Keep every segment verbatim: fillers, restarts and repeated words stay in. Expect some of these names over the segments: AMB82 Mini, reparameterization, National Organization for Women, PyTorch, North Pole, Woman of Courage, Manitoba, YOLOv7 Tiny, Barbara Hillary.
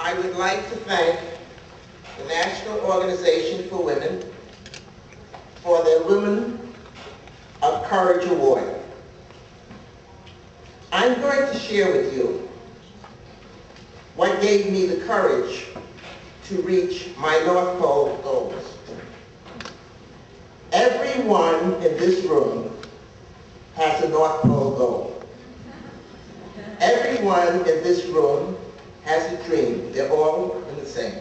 I would like to thank the National Organization for Women for their Women of Courage Award. I'm going to share with you what gave me the courage to reach my North Pole goals. Everyone in this room has a North Pole goal. Everyone in this room has a dream. They're all in the same.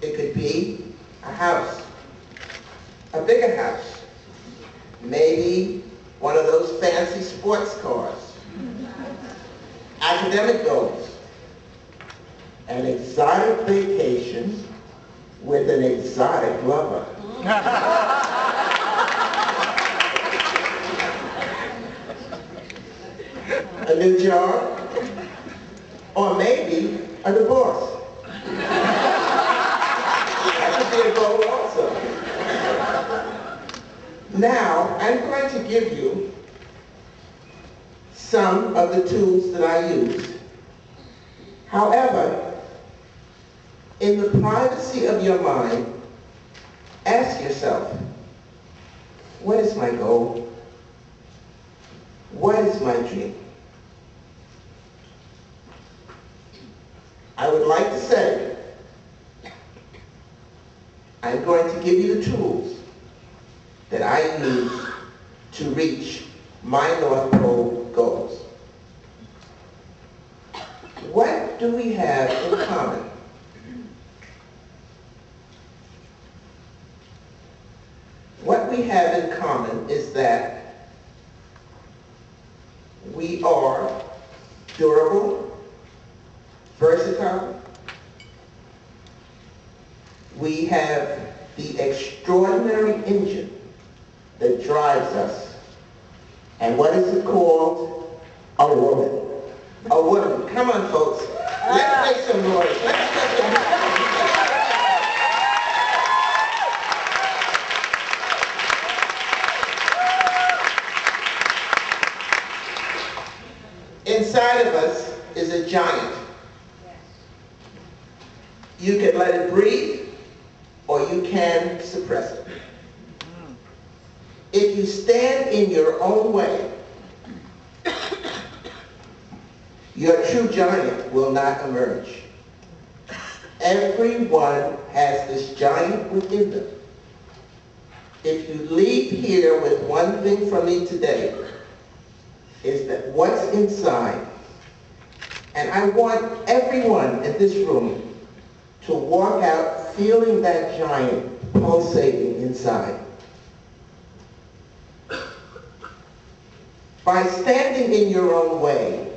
It could be a house, a bigger house, maybe one of those fancy sports cars, academic goals, an exotic vacation with an exotic lover. A new job, or maybe a divorce. That could be a goal also. Now, I'm going to give you some of the tools that I use. However, in the privacy of your mind, ask yourself, what is my goal? What is my dream? I would like to say, I'm going to give you the tools that I use to reach my North Pole goals. What do we have in common? What we have in common is that we are durable, versatile. We have the extraordinary engine that drives us. And what is it called? A woman. A woman. Come on, folks. Let's make some noise. Let's make some noise. Inside of us is a giant. You can let it breathe, or you can suppress it. If you stand in your own way, your true giant will not emerge. Everyone has this giant within them. If you leave here with one thing from me today, is that what's inside, and I want everyone in this room to walk out feeling that giant pulsating inside. By standing in your own way,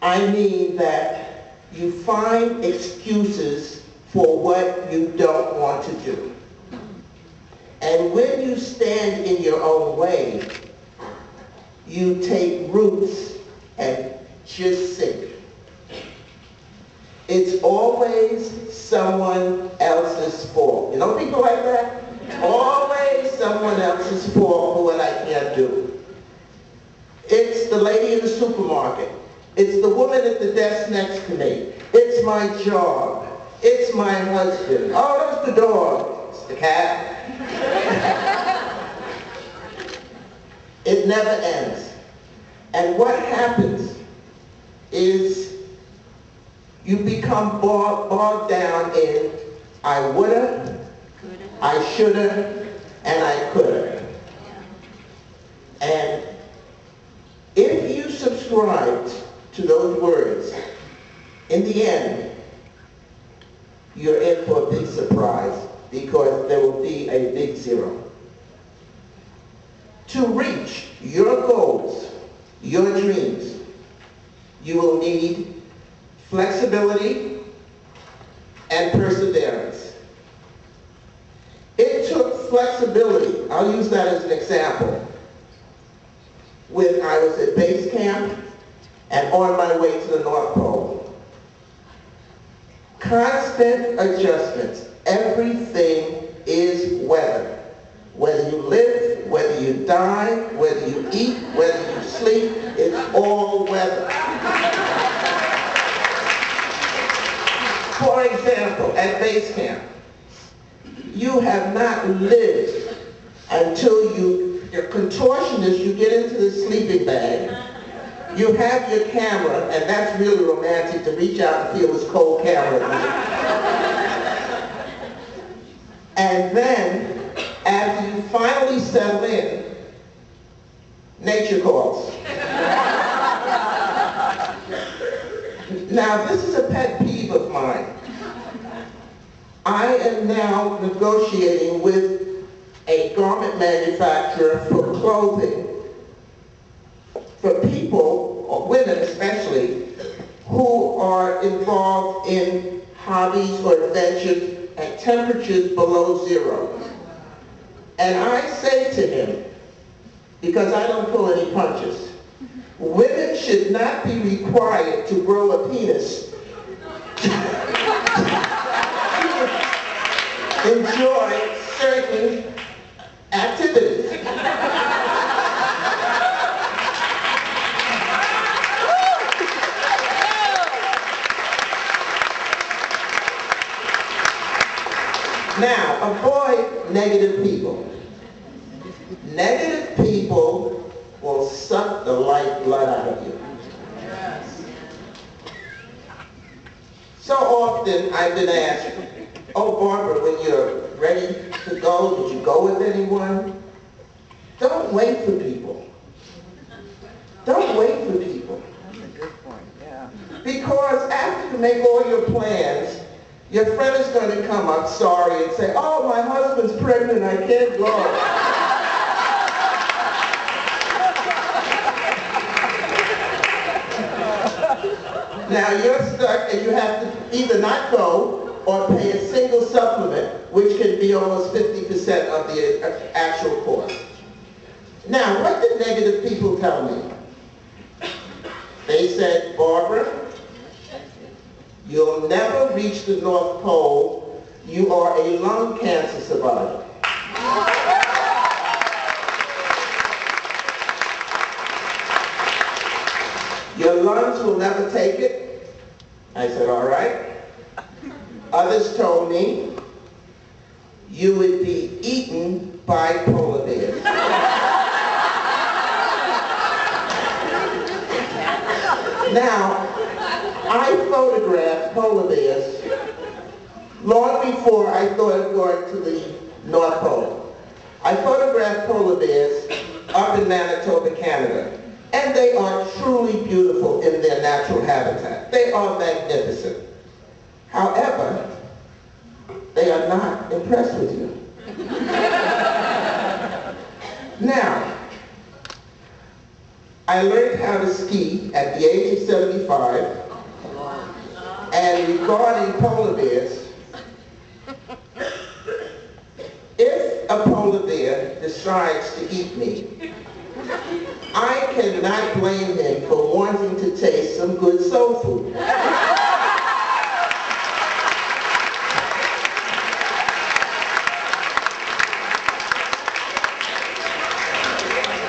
I mean that you find excuses for what you don't want to do. And when you stand in your own way, you take roots and just sink. It's always someone else's fault. You know people like that? Always someone else's fault for what I can't do. It's the lady in the supermarket. It's the woman at the desk next to me. It's my job. It's my husband. Oh, it's the dog. It's the cat. It never ends. And what happens is you become bogged, bogged down in I woulda, I shoulda, and I coulda. And if you subscribed to those words, in the end, you're in for a big surprise, because there will be a big zero. To reach your goals, your dreams, you will need flexibility and perseverance. It took flexibility, I'll use that as an example, when I was at base camp and on my way to the North Pole. Constant adjustments. Everything is weather. Whether you live, whether you die, whether you eat, whether you sleep, it's all weather. For example, at base camp, you have not lived until you, your contortionist, you get into the sleeping bag. You have your camera, and that's really romantic, to reach out and feel this cold camera. And then, after you finally settle in, nature calls. Now, this is a pet peeve of mine. I am now negotiating with a garment manufacturer for clothing for people, or women especially, who are involved in hobbies or adventures at temperatures below zero. And I say to him, because I don't pull any punches, women should not be required to grow a penis to enjoy certain activities. Now, avoid negative people. Negative people will suck the lifeblood out of you. Yes. So often I've been asked, oh Barbara, when you're ready to go, did you go with anyone? Don't wait for people. Don't wait for people. That's a good point, yeah. Because after you make all your plans, your friend is going to come up sorry and say, oh, my husband's pregnant, I can't go. Now you're stuck and you have to either not go or pay a single supplement, which can be almost fifty percent of the actual cost. Now, what did negative people tell me? They said, Barbara, you'll never reach the North Pole. You are a lung cancer survivor. Your lungs will never take it. I said, all right. Others told me you would be eaten by polar bears. Now, I photographed polar bears long before I thought of going to the North Pole. I photographed polar bears up in Manitoba, Canada, and they are truly beautiful in their natural habitat. They are magnificent. However, they are not impressed with you. Now, I learned how to ski at the age of seventy-five. And regarding polar bears, if a polar bear decides to eat me, I cannot blame him for wanting to taste some good soul food.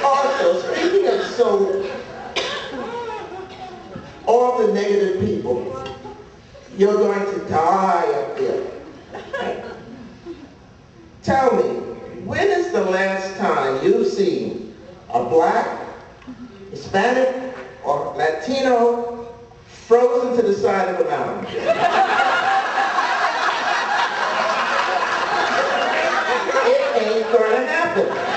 Also, speaking of soul, all the negative people, you're going to die up there. Tell me, when is the last time you've seen a black, Hispanic, or Latino frozen to the side of a mountain? It ain't gonna happen.